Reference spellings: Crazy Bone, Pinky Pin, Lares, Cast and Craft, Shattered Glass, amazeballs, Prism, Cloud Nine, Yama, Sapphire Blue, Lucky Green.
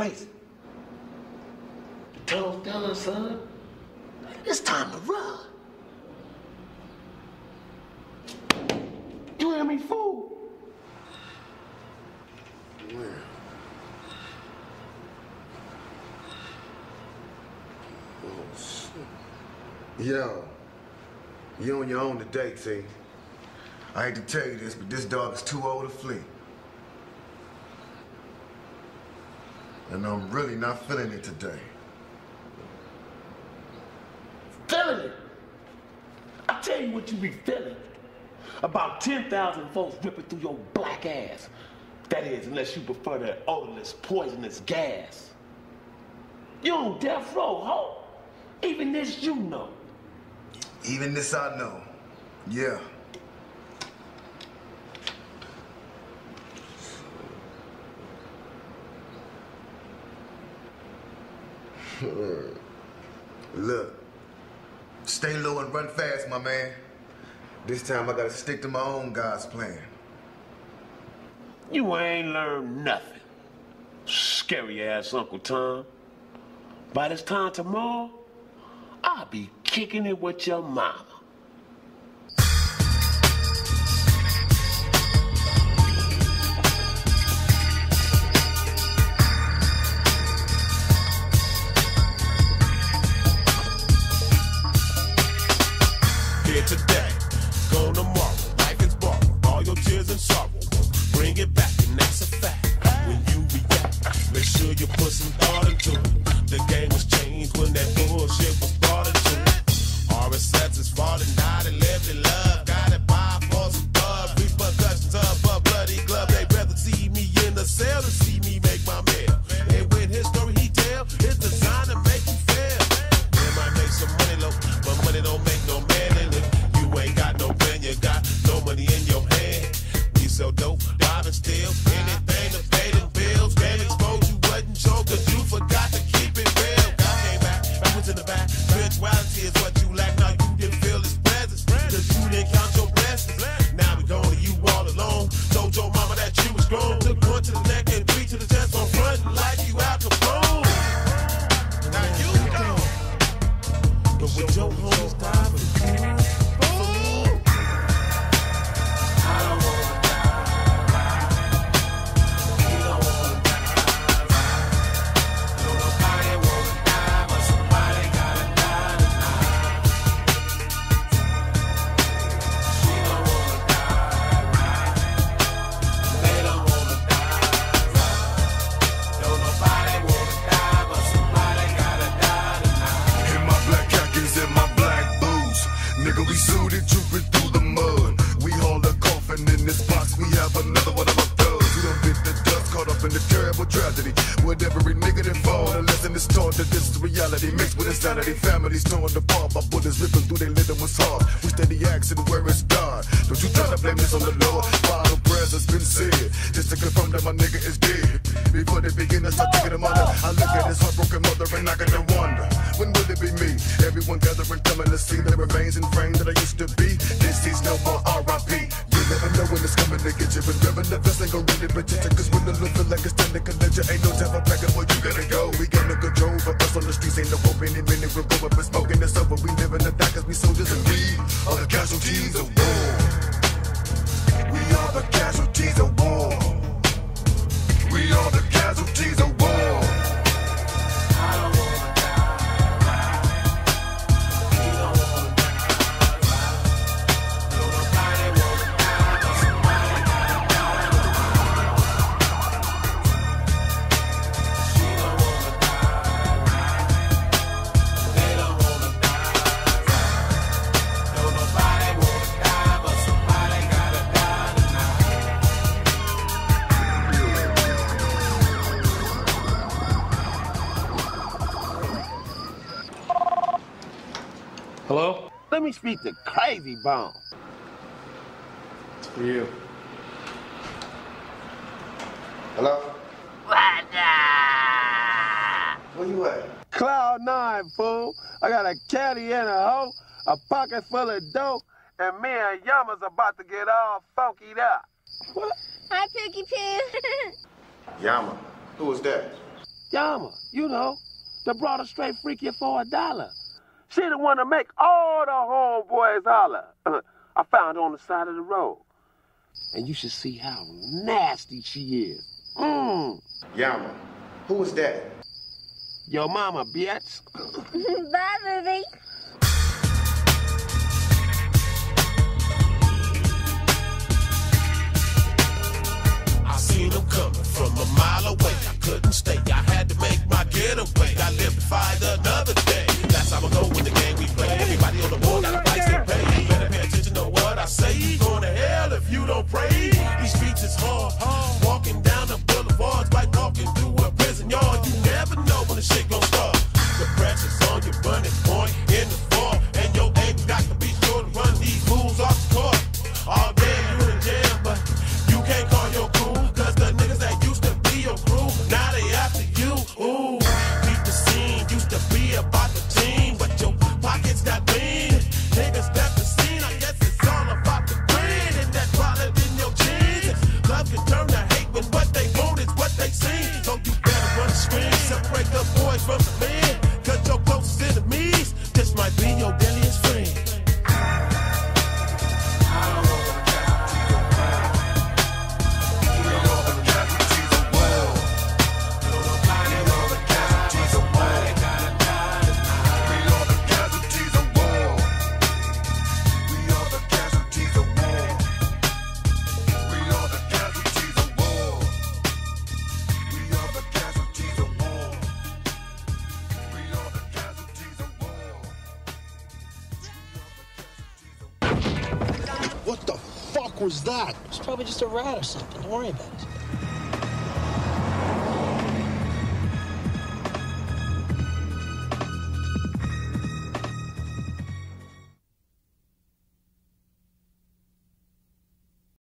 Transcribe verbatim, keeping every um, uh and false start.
crazy. Told down, son. It's time to run. You hear me, fool? Well. Oh, shit. Yo, you on your own today, T. I hate to tell you this, but this dog is too old to flee. And I'm really not feeling it today. Feeling it? I tell you what you be feeling. About ten thousand folks ripping through your black ass. That is, unless you prefer that odorless, poisonous gas. You on death row, ho. Even this you know. Even this I know. Yeah. Look, stay low and run fast, my man. This time I gotta stick to my own God's plan. You ain't learned nothing, scary ass Uncle Tom. By this time tomorrow, I'll be kicking it with your mama. Today, go tomorrow, life is borrowed, all your tears and sorrow, bring it back, and that's a fact. When you react, make sure you put some thought into it. The game was changed when that bullshit was brought into it. R S S is falling out and lived in love, got it by force of blood, repercussions of a bloody glove. They'd rather see me in the cell than see me make my meal. And when his story he tell, it's designed to make you fail. It might make some money low, but money don't make no man. So dope, robbing still, anything to pay the bills. Can't expose you, wasn't sure, cause you forgot to keep it real. God came back, I was in the back. Spirituality is what you lack, now you didn't feel his presence. Cause you didn't count your blessings. Now we gone to you all alone. Told your mama that you was grown. Took one to the neck and three to the chest on front like you out the phone. Now you know. But with your homies diving. Families torn apart by bullets ripping through their living was hard. We steady asking where it's God. Don't you try to blame this on the Lord. Final prayers has been said just to confirm that my nigga is dead. Before they begin to start taking him under, I look at his heartbroken mother and I got to wonder, when will it be me? Everyone gathering coming to see the remains and frame that I used to be. This is no more R I P. You never know when it's coming to get you, but never the best ain't gonna really pretend. Cause when the look feel like it's standing collision, ain't no time for packing where you gotta go. We got no control for us on the streets, ain't no hope in it. We're going up and smoking this up, but we live in the dark cause we soldiers and we are the casualties of war. We are the casualties of war. We are the casualties of war. I don't wanna die. We don't wanna die. No, nobody wanna die, but somebody gotta die. She don't wanna die. Hello? Let me speak to Crazy Bone. It's for you. Hello? What the? Where you at? Cloud Nine, fool. I got a caddy and a hoe, a pocket full of dope, and me and Yama's about to get all funkied up. What? Hi, Pinky Pin. Yama, who was that? Yama, you know, the broader straight freaky for a dollar. She the one to make all the homeboys holler. I found her on the side of the road. And you should see how nasty she is. Mmm. Yama, who was that? Your mama, bitch. Bye, baby. I seen them coming from a mile away. I couldn't stay. I had to make my getaway. I lived to fight another day. That's how I go with the game we play. Everybody on the board got a price to pay. You better pay attention to what I say. You going to hell if you don't pray. These streets is hard. Walking down the boulevards like walking through a prison yard. You never know when the shit gon' start. The pressure's on your burning point in the fall. And your aim got to be sure to run these fools off the court. All day you in jail, but you can't call your crew. Cause the niggas that used to be your crew, now they after you. Ooh, beat the scene, used to be about the team, but your pockets got lean. Niggas left the scene, I guess it's all about the green. And that wallet in your jeans. Love can turn to hate when what they want is what they see. So you better run the screen. Separate the boys from the men. Cause your closest enemies, this might be your deadliest friend. What the fuck was that? It's probably just a rat or something. Don't worry about it.